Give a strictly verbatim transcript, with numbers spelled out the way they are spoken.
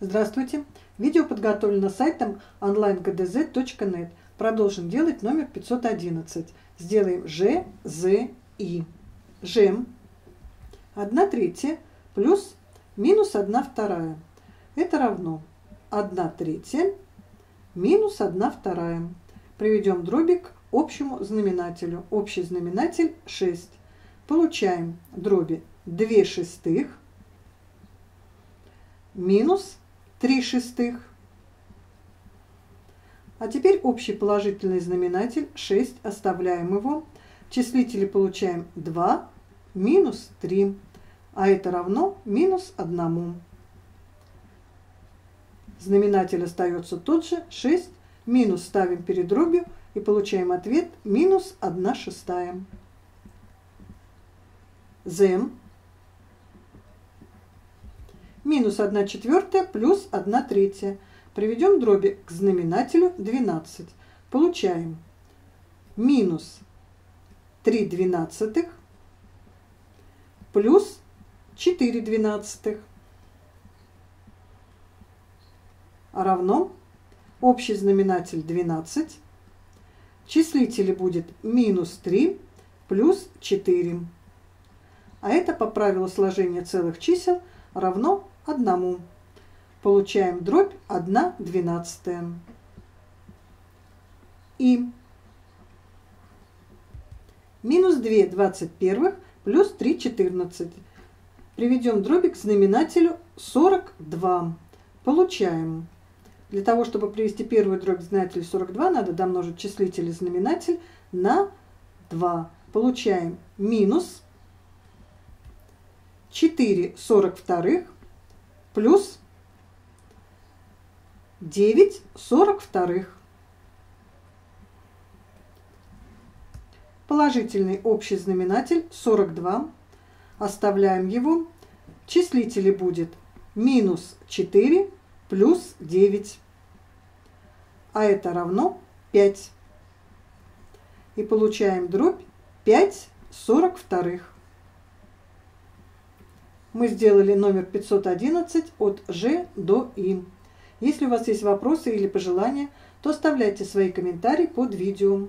Здравствуйте! Видео подготовлено сайтом онлайн гэ дэ зэ точка нет. Продолжим делать номер пятьсот одиннадцать. Сделаем Ж, З, И. Жем одна третья плюс минус одна вторая. Это равно одна третья минус одна вторая. Приведем дробик к общему знаменателю. Общий знаменатель шесть. Получаем дроби две шестых минус три шестых. А теперь общий положительный знаменатель шесть, оставляем его. В числителе получаем два минус три, а это равно минус одному. Знаменатель остается тот же, шесть, минус ставим перед дробью и получаем ответ минус одна шестая. Зем минус одна четвертая плюс одна третья. Приведем дроби к знаменателю двенадцать. Получаем минус три двенадцатых плюс четыре двенадцатых. Равно общий знаменатель двенадцать. В числителе будет минус три плюс четыре. А это по правилу сложения целых чисел равно одному. Получаем дробь одна двенадцатая. И минус две двадцать первых плюс три четырнадцать. Приведем дробик к знаменателю сорок два. Получаем. Для того, чтобы привести первую дробь к знаменателю сорок два, надо домножить числитель и знаменатель на два. Получаем минус четыре сорок вторых плюс девять сорок вторых. Положительный общий знаменатель сорок два. Оставляем его. В числителе будет минус четыре плюс девять. А это равно пять. И получаем дробь пять сорок вторых. Мы сделали номер пятьсот одиннадцать от Ж до И. Если у вас есть вопросы или пожелания, то оставляйте свои комментарии под видео.